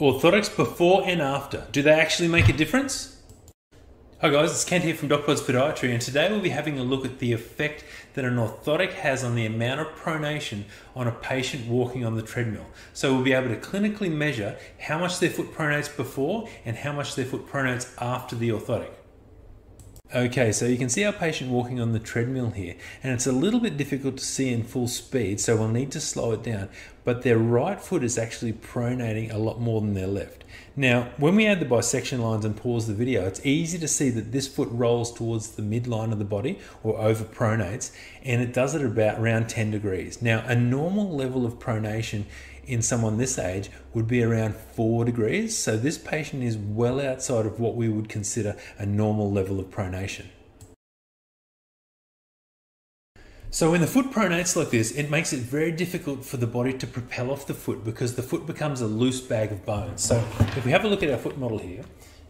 Orthotics before and after. Do they actually make a difference? Hi guys, it's Kent here from DocPods Podiatry, and today we'll be having a look at the effect that an orthotic has on the amount of pronation on a patient walking on the treadmill. So we'll be able to clinically measure how much their foot pronates before and how much their foot pronates after the orthotic. Okay, so you can see our patient walking on the treadmill here, and it's a little bit difficult to see in full speed, so we'll need to slow it down, but their right foot is actually pronating a lot more than their left. Now, when we add the bisection lines and pause the video, it's easy to see that this foot rolls towards the midline of the body, or over pronates, and it does it about around 10 degrees. Now, a normal level of pronation in someone this age would be around 4 degrees. So this patient is well outside of what we would consider a normal level of pronation. So when the foot pronates like this, it makes it very difficult for the body to propel off the foot because the foot becomes a loose bag of bones. So if we have a look at our foot model here,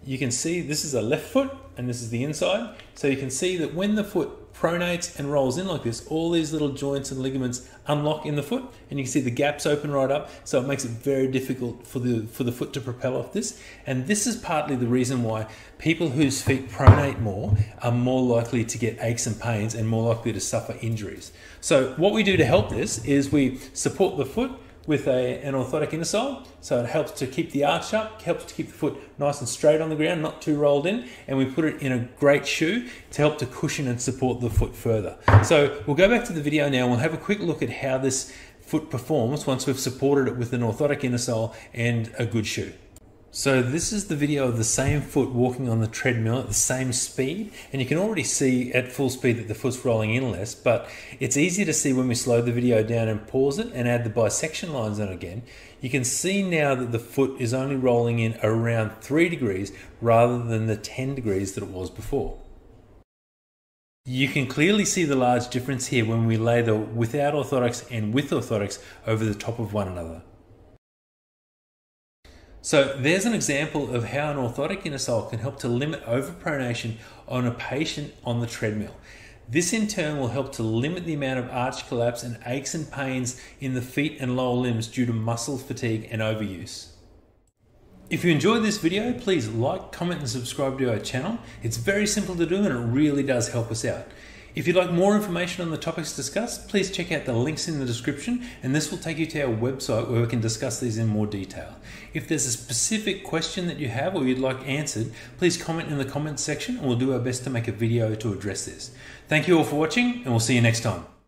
you can see this is a left foot and this is the inside. So you can see that when the foot pronates and rolls in like this, all these little joints and ligaments unlock in the foot, and you can see the gaps open right up, so it makes it very difficult for the foot to propel off this. And this is partly the reason why people whose feet pronate more are more likely to get aches and pains and more likely to suffer injuries. So what we do to help this is we support the foot with an orthotic innersole, so it helps to keep the arch up, helps to keep the foot nice and straight on the ground, not too rolled in, and we put it in a great shoe to help to cushion and support the foot further. So we'll go back to the video now and we'll have a quick look at how this foot performs once we've supported it with an orthotic innersole and a good shoe. So this is the video of the same foot walking on the treadmill at the same speed, and you can already see at full speed that the foot's rolling in less, but it's easy to see when we slow the video down and pause it and add the bisection lines on again. You can see now that the foot is only rolling in around 3 degrees rather than the 10 degrees that it was before. You can clearly see the large difference here when we lay the without orthotics and with orthotics over the top of one another. So there's an example of how an orthotic innersole can help to limit overpronation on a patient on the treadmill. This in turn will help to limit the amount of arch collapse and aches and pains in the feet and lower limbs due to muscle fatigue and overuse. If you enjoyed this video, please like, comment and subscribe to our channel. It's very simple to do and it really does help us out. If you'd like more information on the topics discussed, please check out the links in the description, and this will take you to our website where we can discuss these in more detail. If there's a specific question that you have or you'd like answered, please comment in the comments section and we'll do our best to make a video to address this. Thank you all for watching, and we'll see you next time.